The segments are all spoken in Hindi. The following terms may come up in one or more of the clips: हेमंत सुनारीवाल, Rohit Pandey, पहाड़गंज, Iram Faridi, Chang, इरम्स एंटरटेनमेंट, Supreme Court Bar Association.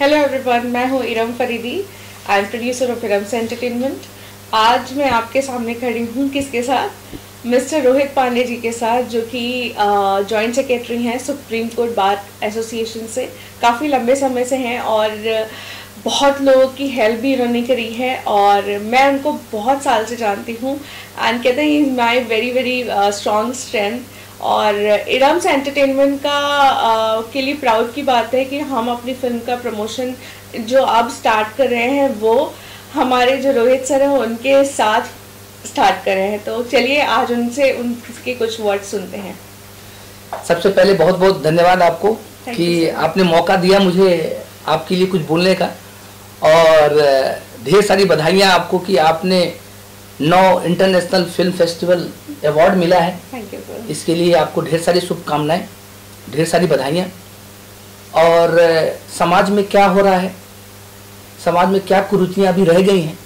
हेलो एवरीवन, मैं हूँ Iram Faridi, I am producer of इरम्स एंटरटेनमेंट। आज मैं आपके सामने खड़ी हूँ किसके साथ? मिस्टर रोहित पांडे जी के साथ, जो कि जॉइंट सेक्रेटरी हैं सुप्रीम कोर्ट बार एसोसिएशन से। काफ़ी लंबे समय से हैं और बहुत लोगों की हेल्प भी इन्होंने करी है और मैं उनको बहुत साल से जानती हूँ। एंड कहते हैं he is my very very strong strength. और इरम्स एंटरटेनमेंट का के लिए प्राउड की बात है कि हम अपनी फिल्म का प्रमोशन जो अब स्टार्ट कर रहे हैं वो हमारे जो रोहित सर हैं उनके साथ स्टार्ट कर रहे हैं। तो चलिए आज उनसे उनके कुछ वर्ड सुनते हैं। सबसे पहले बहुत बहुत धन्यवाद आपको कि आपने मौका दिया मुझे आपके लिए कुछ बोलने का, और ढेर सारी बधाइयाँ आपको कि आपने 9 इंटरनेशनल फिल्म फेस्टिवल अवार्ड मिला है। Thank you sir. इसके लिए आपको ढेर सारी शुभकामनाएं, ढेर सारी बधाइयाँ। और समाज में क्या हो रहा है, समाज में क्या कुरीतियाँ अभी रह गई हैं,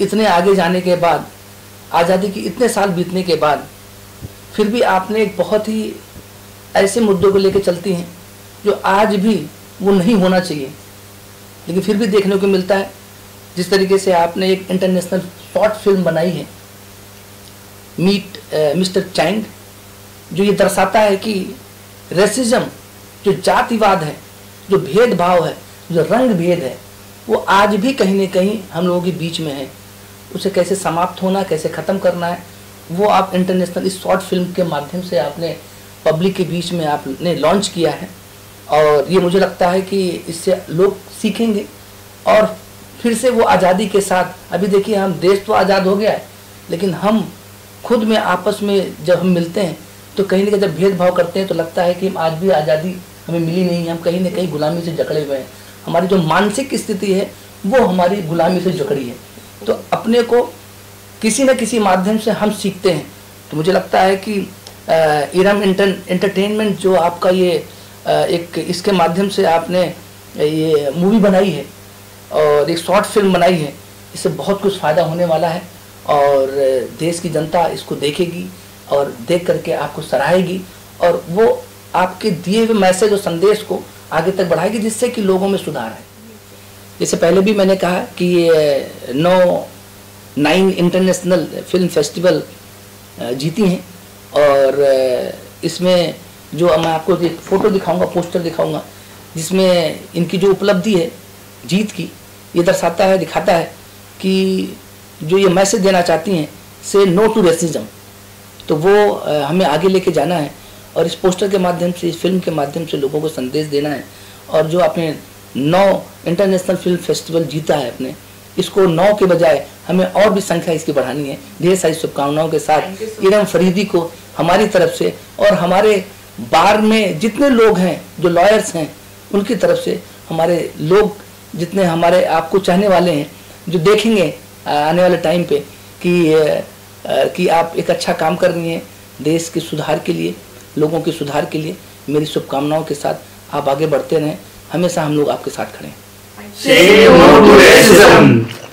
इतने आगे जाने के बाद, आज़ादी के इतने साल बीतने के बाद फिर भी आपने एक बहुत ही ऐसे मुद्दों को लेकर चलती हैं जो आज भी वो नहीं होना चाहिए, लेकिन फिर भी देखने को मिलता है। जिस तरीके से आपने एक इंटरनेशनल शॉर्ट फिल्म बनाई है मीट मिस्टर चैंग, जो ये दर्शाता है कि रेसिज्म, जो जातिवाद है, जो भेदभाव है, जो रंग भेद है, वो आज भी कहीं ना कहीं हम लोगों के बीच में है। उसे कैसे समाप्त होना, कैसे ख़त्म करना है, वो आप इंटरनेशनल इस शॉर्ट फिल्म के माध्यम से आपने पब्लिक के बीच में आपने लॉन्च किया है। और ये मुझे लगता है कि इससे लोग सीखेंगे और फिर से वो आज़ादी के साथ, अभी देखिए हम देश तो आज़ाद हो गया है लेकिन हम खुद में आपस में जब हम मिलते हैं तो कहीं ना कहीं जब भेदभाव करते हैं तो लगता है कि हम आज भी आज़ादी हमें मिली नहीं है, हम कहीं ना कहीं गुलामी से जकड़े हुए हैं। हमारी जो मानसिक स्थिति है वो हमारी गुलामी से जकड़ी है। तो अपने को किसी न किसी माध्यम से हम सीखते हैं। तो मुझे लगता है कि इरम एंटरटेनमेंट जो आपका ये एक इसके माध्यम से आपने ये मूवी बनाई है और एक शॉर्ट फिल्म बनाई है, इससे बहुत कुछ फ़ायदा होने वाला है और देश की जनता इसको देखेगी और देख करके आपको सराहेगी और वो आपके दिए हुए मैसेज और संदेश को आगे तक बढ़ाएगी, जिससे कि लोगों में सुधार आए। इससे पहले भी मैंने कहा कि ये 9 इंटरनेशनल फिल्म फेस्टिवल जीती हैं और इसमें जो मैं आपको एक फ़ोटो दिखाऊँगा, पोस्टर दिखाऊँगा, जिसमें इनकी जो उपलब्धि है जीत की, ये दर्शाता है, दिखाता है कि जो ये मैसेज देना चाहती हैं से नो टू रेसिज्म, तो वो हमें आगे लेके जाना है और इस पोस्टर के माध्यम से, इस फिल्म के माध्यम से लोगों को संदेश देना है। और जो आपने 9 इंटरनेशनल फिल्म फेस्टिवल जीता है अपने, इसको 9 के बजाय हमें और भी संख्या इसकी बढ़ानी है। ढेर सारी शुभकामनाओं के साथ इरम फरीदी को हमारी तरफ से और हमारे बार में जितने लोग हैं, जो लॉयर्स हैं, उनकी तरफ से, हमारे लोग जितने हमारे आपको चाहने वाले हैं जो देखेंगे आने वाले टाइम पे कि आप एक अच्छा काम कर रही हैं देश के सुधार के लिए, लोगों के सुधार के लिए, मेरी शुभकामनाओं के साथ आप आगे बढ़ते रहें। हमेशा हम लोग आपके साथ खड़े हैं।